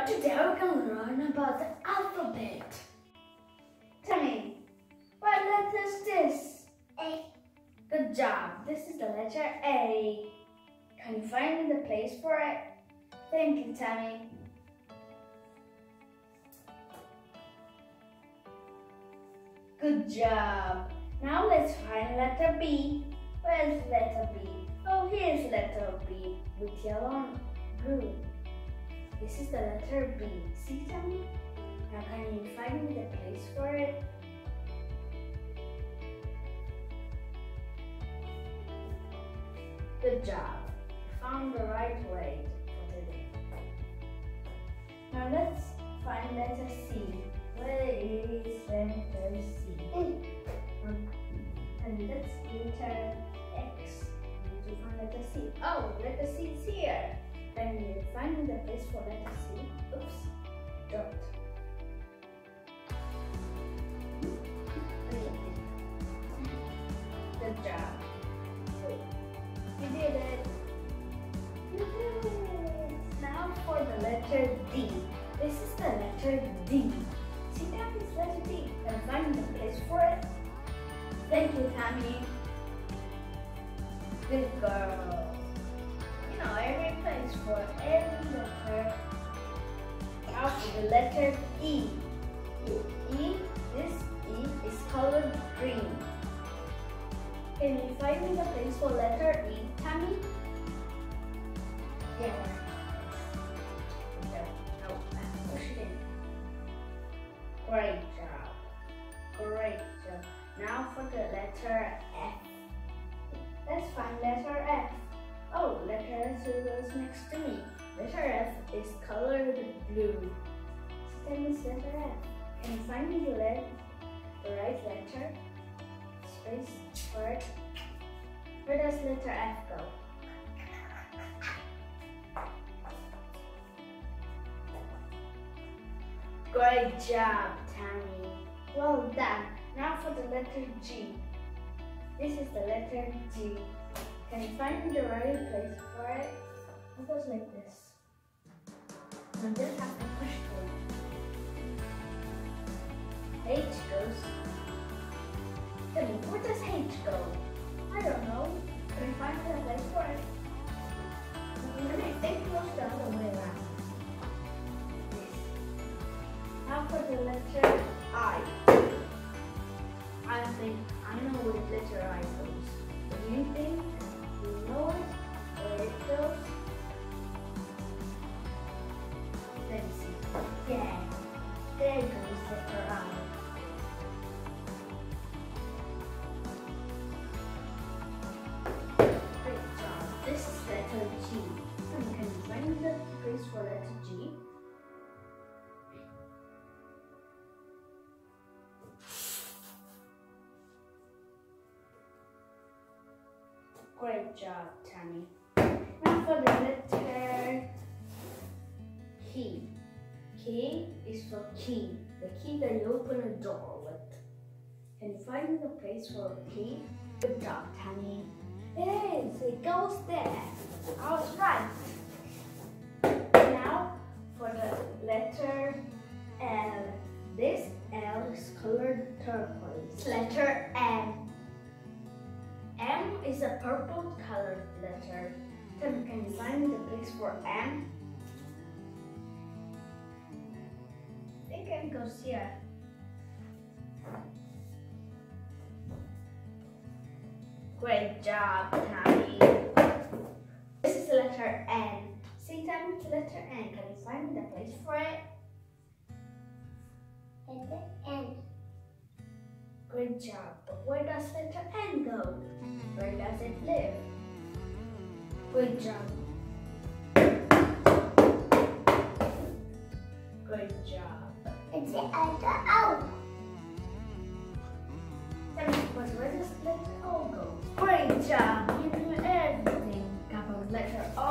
But today we're going to learn about the alphabet. Tell me, what letter is this? A. Good job. This is the letter A. Can you find the place for it? Thank you, Tammy. Good job. Now let's find letter B. Where's letter B? Oh, here's letter B with yellow and blue. This is the letter B. See, Tammy? Now can you find the place for it? Good job. Found the right way for today. Now let's find letter C. Where is letter C? And let's enter X to find letter C. Oh, letter C is here. Then you find the place for letter C. Oops, dot. Good job. We did it. Now for the letter D. This is the letter D. See, that is letter D. Can I find the place for it? Thank you, Tammy. Good girl. You know, every place for every letter. Now for the letter E. This E is colored green. Can you find me the place for letter E, Tammy? Yeah. No, push it in. Great job. Great job. Now for the letter F. Let's find letter F. Oh, letter F is next to me. Letter F is colored blue. So that means letter F. Can you find me the right letter? Space for it. Where does letter F go? Great job, Tammy. Well done. Now for the letter G. This is the letter G. Can you find the right place for it? It goes like this. And just have to push through. H goes. Where does H go? I don't know. Can we find the place for it? I think it goes the other way around. Now for the letter I. I think I know where the letter I goes. Do you think you know it? Where it goes? Let's see. Yeah. There goes letter I. For letter G. Great job, Tammy. Now for the letter K. K is for key. The key that you open a door with. Can you find the place for a key? Good job, Tammy. Yes, it goes there. I was right. For the letter L. This L is colored turquoise. Letter M. M is a purple colored letter. Then can you find the place for M? I think M goes here. Great job, Tammy. This is the letter N. See, Tammy, it's letter N. Can you find the place for it? Letter N. Great job. But where does letter N go? Where does it live? Good job. Great job. It's the letter O. Tammy, where does letter O go? Great job. You knew everything about letter O.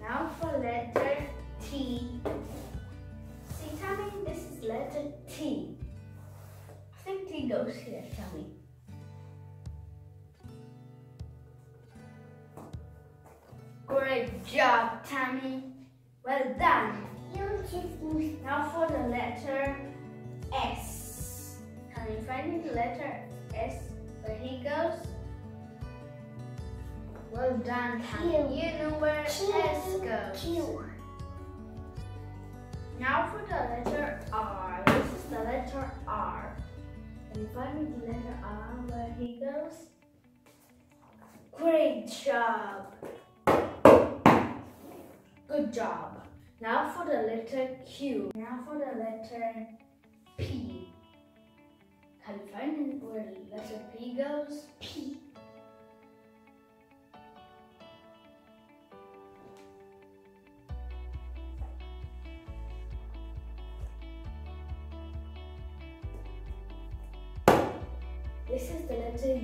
Now for letter T. See, Tammy, this is letter T. I think T goes here, Tammy. Great job, Tammy. Well done. Now for the letter S. Can you find the letter S where he goes? Well done. You know where S goes. Now for the letter R. This is the letter R. Can you find the letter R where he goes? Great job. Good job. Now for the letter Q. Now for the letter P. Can you find where the letter P goes? P. This is the letter U.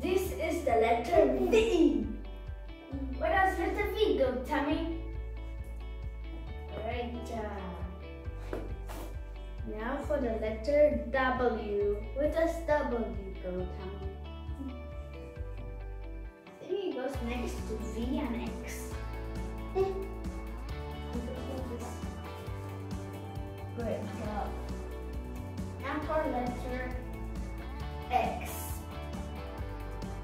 This is the letter V. Where does letter V go, Tammy? Great job. Now for the letter W. Where does W go, Tammy? I think it goes next to V and X. Great job. Now for letter X.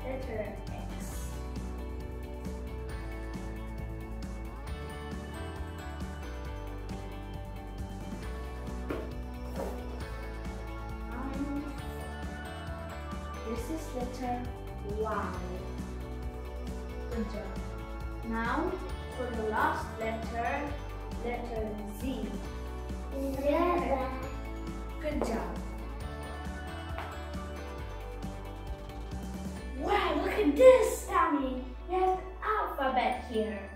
Letter X. This is letter Y. Good job. Now for the last letter, letter Z. Yeah. Good job. Wow, look at this, Tammy! There's an alphabet here.